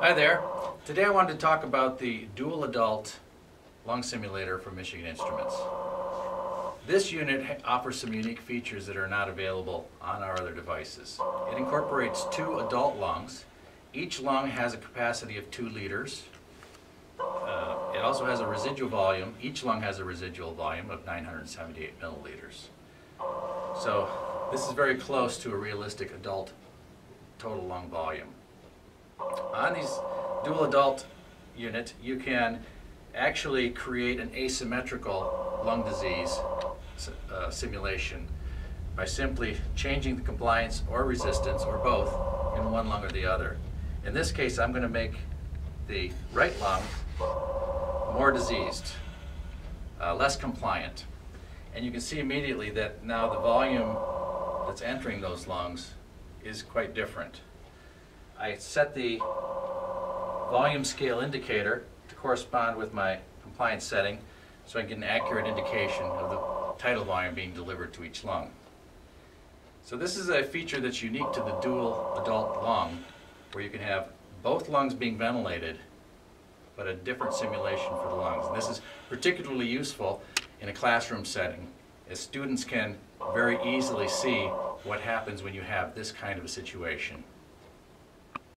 Hi there. Today I wanted to talk about the Dual Adult Lung Simulator from Michigan Instruments. This unit offers some unique features that are not available on our other devices. It incorporates two adult lungs. Each lung has a capacity of 2 liters. It also has a residual volume. Each lung has a residual volume of 978 milliliters. So this is very close to a realistic adult total lung volume. On these dual adult unit, you can actually create an asymmetrical lung disease simulation by simply changing the compliance or resistance or both in one lung or the other. In this case, I'm going to make the right lung more diseased, less compliant. And you can see immediately that now the volume that's entering those lungs is quite different. I set the volume scale indicator to correspond with my compliance setting so I can get an accurate indication of the tidal volume being delivered to each lung. So this is a feature that's unique to the dual adult lung, where you can have both lungs being ventilated but a different simulation for the lungs. And this is particularly useful in a classroom setting, as students can very easily see what happens when you have this kind of a situation.